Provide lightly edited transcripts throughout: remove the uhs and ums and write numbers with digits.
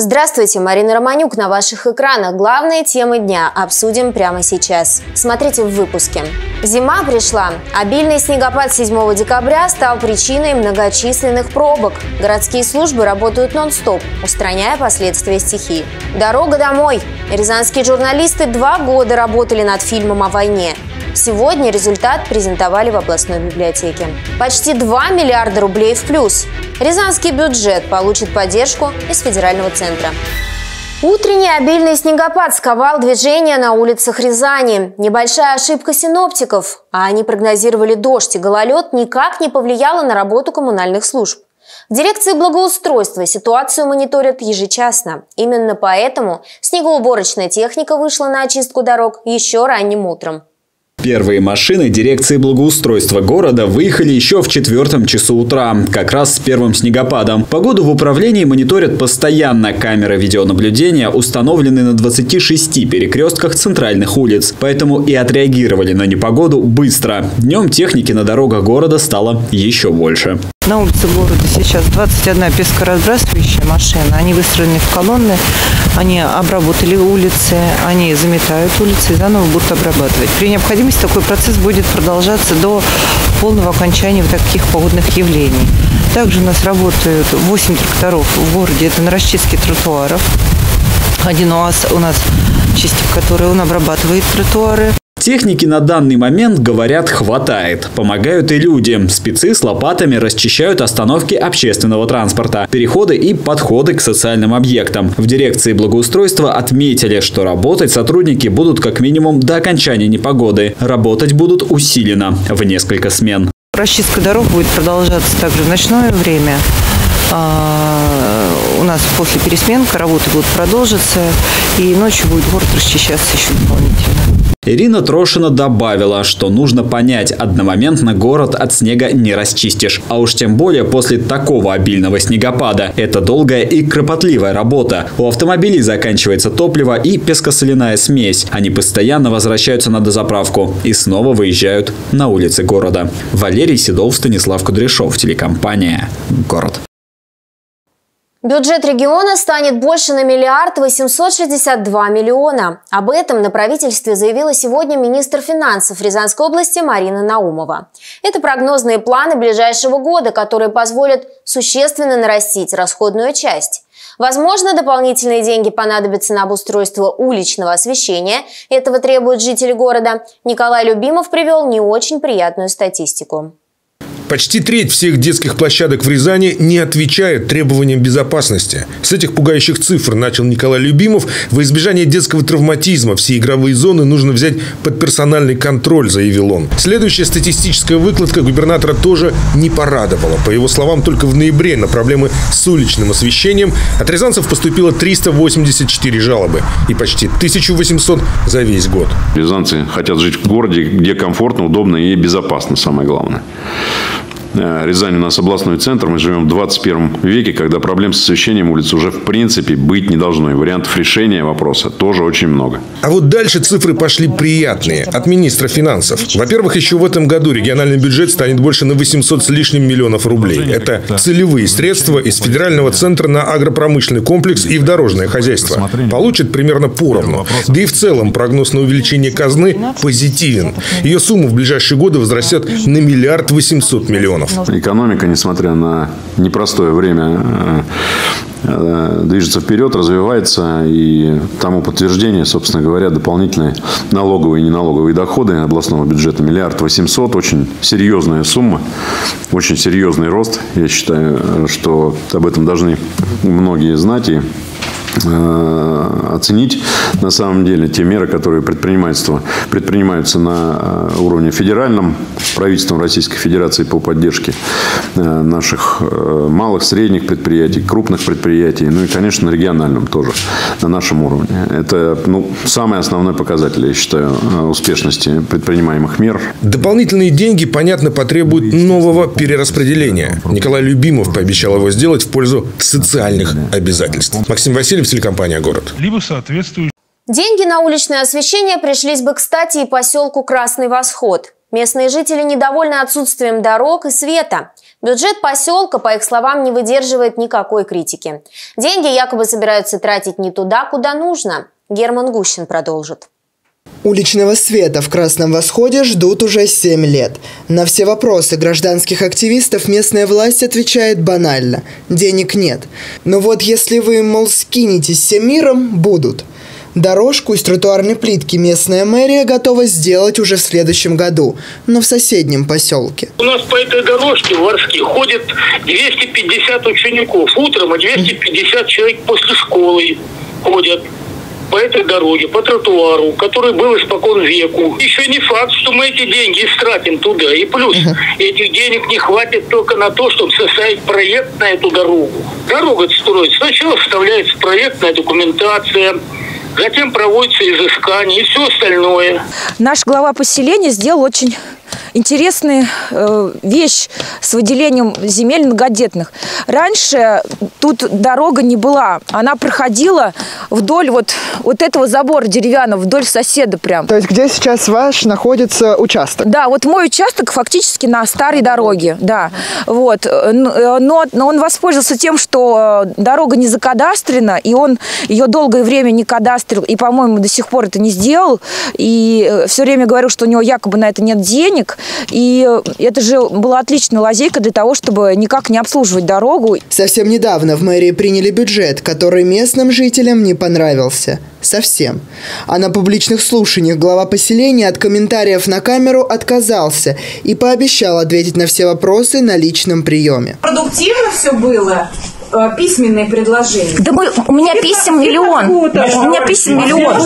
Здравствуйте, Марина Романюк на ваших экранах. Главные темы дня обсудим прямо сейчас. Смотрите в выпуске. Зима пришла. Обильный снегопад 7 декабря стал причиной многочисленных пробок. Городские службы работают нон-стоп, устраняя последствия стихии. Дорога домой. Рязанские журналисты 2 года работали над фильмом о войне. Сегодня результат презентовали в областной библиотеке. Почти 2 миллиарда рублей в плюс. Рязанский бюджет получит поддержку из федерального центра. Утренний обильный снегопад сковал движение на улицах Рязани. Небольшая ошибка синоптиков, а они прогнозировали дождь и гололед, никак не повлияла на работу коммунальных служб. В дирекции благоустройства ситуацию мониторят ежечасно. Именно поэтому снегоуборочная техника вышла на очистку дорог еще ранним утром. Первые машины дирекции благоустройства города выехали еще в 4 часу утра, как раз с первым снегопадом. Погоду в управлении мониторят постоянно. Камеры видеонаблюдения установлены на 26 перекрестках центральных улиц. Поэтому и отреагировали на непогоду быстро. Днем техники на дорогах города стало еще больше. На улице города сейчас 21 пескоразбрасывающая машина. Они выстроены в колонны, они обработали улицы, они заметают улицы и заново будут обрабатывать. При необходимости такой процесс будет продолжаться до полного окончания таких погодных явлений. Также у нас работают 8 тракторов в городе, это на расчистке тротуаров. Один УАЗ у нас чистик, который он обрабатывает тротуары. Техники на данный момент, говорят, хватает. Помогают и люди. Спецы с лопатами расчищают остановки общественного транспорта, переходы и подходы к социальным объектам. В дирекции благоустройства отметили, что работать сотрудники будут как минимум до окончания непогоды. Работать будут усиленно, в несколько смен. Расчистка дорог будет продолжаться также в ночное время. У нас после пересменки работы будут продолжиться, и ночью будет город расчищаться еще дополнительно. Ирина Трошина добавила, что нужно понять, одномоментно город от снега не расчистишь. А уж тем более после такого обильного снегопада. Это долгая и кропотливая работа. У автомобилей заканчивается топливо и пескосоляная смесь. Они постоянно возвращаются на дозаправку и снова выезжают на улицы города. Валерий Седов, Станислав Кудряшов, телекомпания «Город». Бюджет региона станет больше на 1 862 000 000. Об этом на правительстве заявила сегодня министр финансов Рязанской области Марина Наумова. Это прогнозные планы ближайшего года, которые позволят существенно нарастить расходную часть. Возможно, дополнительные деньги понадобятся на обустройство уличного освещения. Этого требуют жители города. Николай Любимов привел не очень приятную статистику. Почти треть всех детских площадок в Рязани не отвечает требованиям безопасности. С этих пугающих цифр начал Николай Любимов. Во избежание детского травматизма все игровые зоны нужно взять под персональный контроль, заявил он. Следующая статистическая выкладка губернатора тоже не порадовала. По его словам, только в ноябре на проблемы с уличным освещением от рязанцев поступило 384 жалобы и почти 1800 за весь год. Рязанцы хотят жить в городе, где комфортно, удобно и безопасно, самое главное. Рязань у нас областной центр, мы живем в 21 веке, когда проблем с освещением улиц уже в принципе быть не должно. И вариантов решения вопроса тоже очень много. А вот дальше цифры пошли приятные от министра финансов. Во-первых, еще в этом году региональный бюджет станет больше на 800 с лишним миллионов рублей. Это целевые средства из федерального центра на агропромышленный комплекс и в дорожное хозяйство. Получат примерно поровну. Да и в целом прогноз на увеличение казны позитивен. Ее сумма в ближайшие годы возрастет на 1 800 000 000. Экономика, несмотря на непростое время, движется вперед, развивается. И тому подтверждение, собственно говоря, дополнительные налоговые и неналоговые доходы областного бюджета 1 800 000 000. Очень серьезная сумма, очень серьезный рост. Я считаю, что об этом должны многие знать и оценить на самом деле те меры, которые предпринимаются на уровне федеральном, правительством Российской Федерации по поддержке наших малых, средних предприятий, крупных предприятий, ну и, конечно, на региональном тоже, на нашем уровне. Это самый основной показатель, я считаю, успешности предпринимаемых мер. Дополнительные деньги, понятно, потребуют нового перераспределения. Николай Любимов пообещал его сделать в пользу социальных обязательств. Максим Васильев, телекомпания «Город». Деньги на уличное освещение пришлись бы, кстати, и поселку Красный Восход. Местные жители недовольны отсутствием дорог и света. Бюджет поселка, по их словам, не выдерживает никакой критики. Деньги якобы собираются тратить не туда, куда нужно. Герман Гущин продолжит. Уличного света в Красном Восходе ждут уже 7 лет. На все вопросы гражданских активистов местная власть отвечает банально – денег нет. Но вот если вы, мол, скинетесь всем миром – будут. Дорожку из тротуарной плитки местная мэрия готова сделать уже в следующем году, но в соседнем поселке. У нас по этой дорожке в Варске ходит 250 учеников утром, а 250 человек после школы ходят. По этой дороге, по тротуару, который был испокон веку. Еще не факт, что мы эти деньги истратим туда. И плюс, этих денег не хватит только на то, чтобы составить проект на эту дорогу. Дорога строится. Сначала составляется проектная документация, затем проводится изыскание и все остальное. Наш глава поселения сделал очень интересная вещь с выделением земель многодетных. Раньше тут дорога не была. Она проходила вдоль вот этого забора деревянного, вдоль соседа прям. То есть где сейчас ваш находится участок? Да, вот мой участок фактически на старой дороге. Да. Вот. Но он воспользовался тем, что дорога не закадастрена, и он ее долгое время не кадастрил, и, по-моему, до сих пор это не сделал. И все время говорил, что у него якобы на это нет денег. И это же была отличная лазейка для того, чтобы никак не обслуживать дорогу. Совсем недавно в мэрии приняли бюджет, который местным жителям не понравился. Совсем. А на публичных слушаниях глава поселения от комментариев на камеру отказался и пообещал ответить на все вопросы на личном приеме. Продуктивно все было? Письменные предложения. Да мы, у меня писем миллион. У меня писем миллион.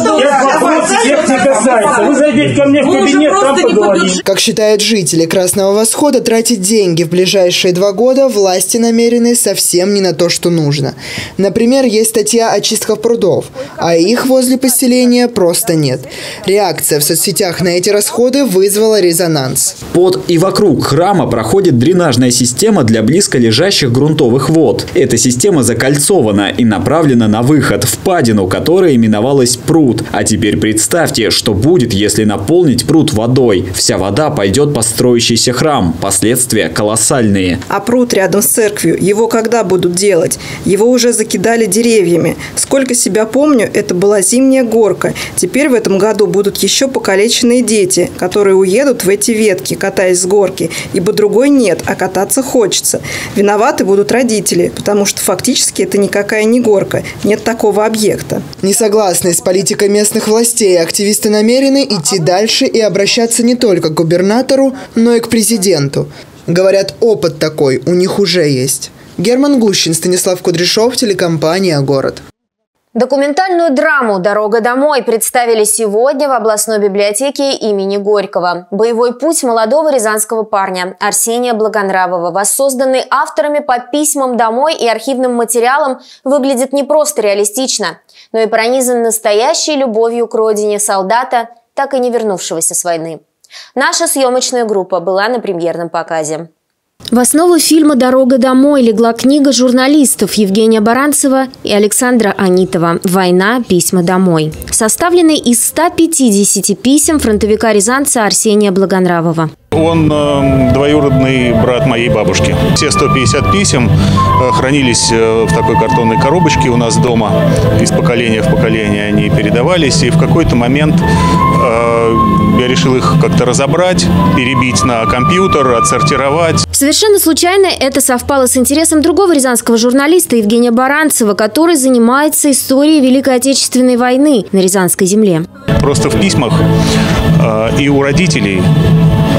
Как считают жители Красного Восхода, тратить деньги в ближайшие 2 года власти намерены совсем не на то, что нужно. Например, есть статья о чистках прудов, а их возле поселения просто нет. Реакция в соцсетях на эти расходы вызвала резонанс. Под и вокруг храма проходит дренажная система для близколежащих грунтовых вод. Эта система закольцована и направлена на выход, впадину, которая именовалась пруд. А теперь представьте, что будет, если наполнить пруд водой. Вся вода пойдет по строящийся храм. Последствия колоссальные. А пруд рядом с церковью, его когда будут делать? Его уже закидали деревьями. Сколько себя помню, это была зимняя горка. Теперь в этом году будут еще покалеченные дети, которые уедут в эти ветки, катаясь с горки. Ибо другой нет, а кататься хочется. Виноваты будут родители, потому что фактически это никакая не горка. Нет такого объекта. Несогласные с политикой местных властей, активисты намерены идти дальше и обращаться не только к губернатору, но и к президенту. Говорят, опыт такой у них уже есть. Герман Гущин, Станислав Кудряшов, телекомпания «Город». Документальную драму «Дорога домой» представили сегодня в областной библиотеке имени Горького. Боевой путь молодого рязанского парня Арсения Благонравова, воссозданный авторами по письмам домой и архивным материалам, выглядит не просто реалистично, но и пронизан настоящей любовью к родине солдата, так и не вернувшегося с войны. Наша съемочная группа была на премьерном показе. В основу фильма «Дорога домой» легла книга журналистов Евгения Баранцева и Александра Анитова «Война. Письма домой», составленной из 150 писем фронтовика-рязанца Арсения Благонравова. Он двоюродный брат моей бабушки. Все 150 писем хранились в такой картонной коробочке у нас дома. Из поколения в поколение они передавались. И в какой-то момент я решил их как-то разобрать, перебить на компьютер, отсортировать. Совершенно случайно это совпало с интересом другого рязанского журналиста Евгения Баранцева, который занимается историей Великой Отечественной войны на рязанской земле. Просто в письмах и у родителей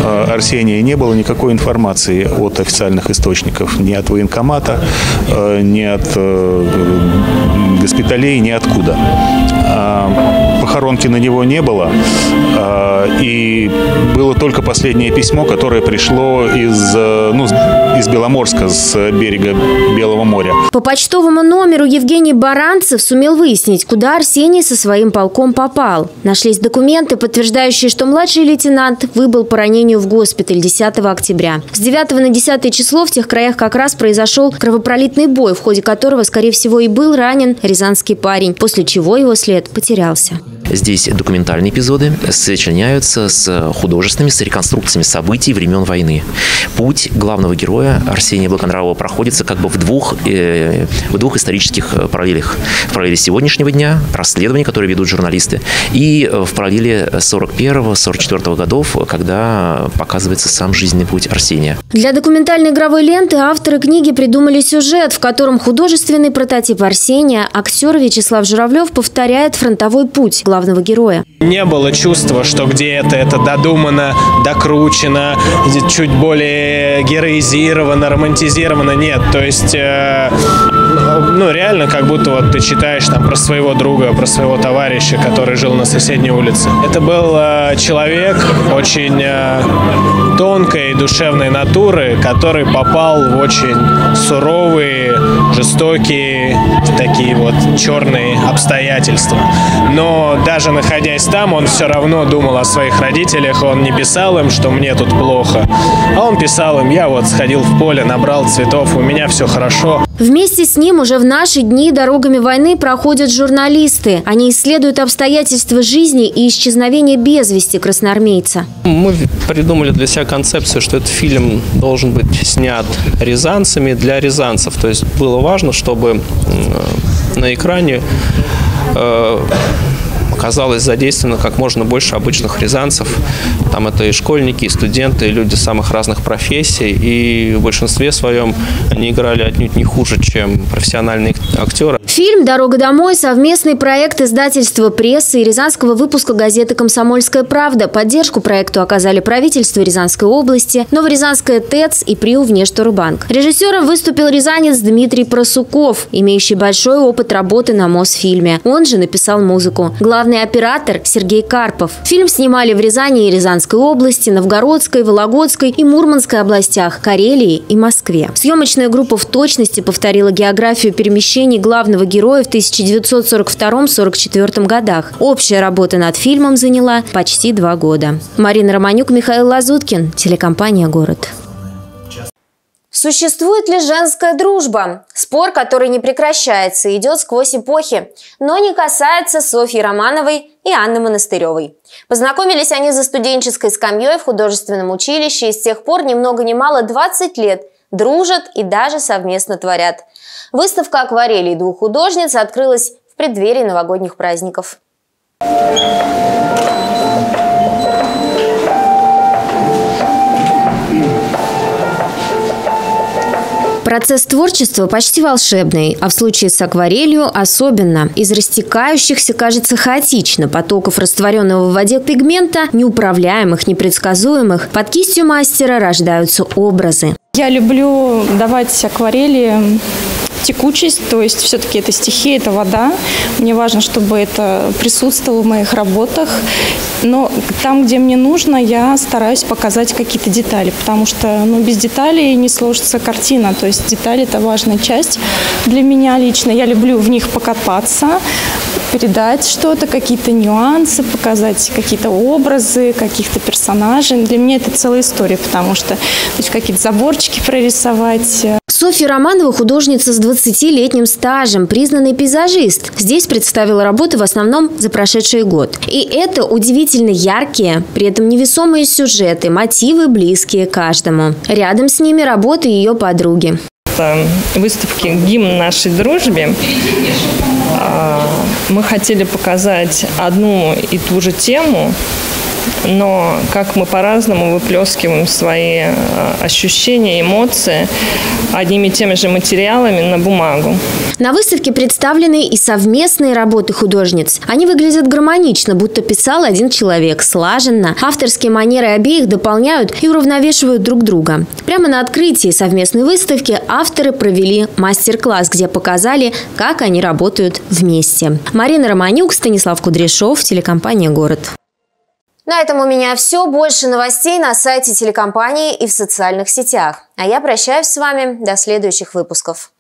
Арсения не было никакой информации от официальных источников. Ни от военкомата, ни от госпиталей, ни откуда. Похоронки на него не было. И было только последнее письмо, которое пришло из Беломорска, с берега Белого моря. По почтовому номеру Евгений Баранцев сумел выяснить, куда Арсений со своим полком попал. Нашлись документы, подтверждающие, что младший лейтенант выбыл по ранению в госпиталь 10 октября. С 9 на 10 число в тех краях как раз произошел кровопролитный бой, в ходе которого, скорее всего, и был ранен рязанский парень, после чего его след потерялся. Здесь документальные эпизоды сочиняются с художественными, с реконструкциями событий времен войны. Путь главного героя Арсения Благонравова проходится как бы в двух исторических параллелях. В параллели сегодняшнего дня, расследования, которые ведут журналисты, и в параллели 41-44 годов, когда показывается сам жизненный путь Арсения. Для документальной игровой ленты авторы книги придумали сюжет, в котором художественный прототип Арсения, актер Вячеслав Журавлев, повторяет фронтовой путь главного героя. Не было чувства, что где-то это додумано, докручено, чуть более героизировано, романтизировано. Нет, то есть, реально, как будто вот ты читаешь там про своего друга, про своего товарища, который жил на соседней улице. Это был человек очень тонкой и душевной натуры, который попал в очень суровые, жестокие, такие вот черные обстоятельства. Но даже находясь там, он все равно думал о своих родителях, он не писал им, что мне тут плохо, а он писал им: я вот сходил в поле, набрал цветов, у меня все хорошо. Вместе с ним уже в наши дни дорогами войны проходят журналисты. Они исследуют обстоятельства жизни и исчезновения без вести красноармейца. Мы придумали для себя концепцию, что этот фильм должен быть снят рязанцами для рязанцев. То есть было важно, чтобы на экране оказалось задействовано как можно больше обычных рязанцев. Там это и школьники, и студенты, и люди самых разных профессий. И в большинстве своем они играли отнюдь не хуже, чем профессиональные актеры. Фильм «Дорога домой» – совместный проект издательства «Пресса» и рязанского выпуска газеты «Комсомольская правда». Поддержку проекту оказали правительство Рязанской области, Новорязанское ТЭЦ и Приувнешторгбанк. Режиссером выступил рязанец Дмитрий Прасуков, имеющий большой опыт работы на Мосфильме. Он же написал музыку. Главный оператор – Сергей Карпов. Фильм снимали в Рязани и Рязанской области, Новгородской, Вологодской и Мурманской областях, Карелии и Москве. Съемочная группа в точности повторила географию перемещений главного героя в 1942-44 годах. Общая работа над фильмом заняла почти 2 года. Марина Романюк, Михаил Лазуткин, телекомпания «Город». Существует ли женская дружба? Спор, который не прекращается и идет сквозь эпохи, но не касается Софьи Романовой и Анны Монастыревой. Познакомились они за студенческой скамьей в художественном училище, и с тех пор ни много ни мало 20 лет дружат и даже совместно творят. Выставка акварелей 2 художниц открылась в преддверии новогодних праздников. Процесс творчества почти волшебный, а в случае с акварелью особенно. Из растекающихся, кажется, хаотично потоков растворенного в воде пигмента, неуправляемых, непредсказуемых, под кистью мастера рождаются образы. Я люблю давать акварели текучесть, то есть все-таки это стихия, это вода. Мне важно, чтобы это присутствовало в моих работах. Но там, где мне нужно, я стараюсь показать какие-то детали, потому что без деталей не сложится картина. То есть детали – это важная часть для меня лично. Я люблю в них покопаться, передать что-то, какие-то нюансы, показать какие-то образы, каких-то персонажей. Для меня это целая история, потому что какие-то заборчики прорисовать. Софья Романова – художница с 20-летним стажем, признанный пейзажист. Здесь представила работы в основном за прошедший год. И это удивительно яркие, при этом невесомые сюжеты, мотивы, близкие каждому. Рядом с ними работы ее подруги. Выставки «Гимн нашей дружбе». Мы хотели показать одну и ту же тему, но как мы по-разному выплескиваем свои ощущения, эмоции одними и теми же материалами на бумагу. На выставке представлены и совместные работы художниц. Они выглядят гармонично, будто писал один человек, слаженно. Авторские манеры обеих дополняют и уравновешивают друг друга. Прямо на открытии совместной выставки авторы провели мастер-класс, где показали, как они работают вместе. Марина Романюк, Станислав Кудряшов, телекомпания «Город». На этом у меня все. Больше новостей на сайте телекомпании и в социальных сетях. А я прощаюсь с вами до следующих выпусков.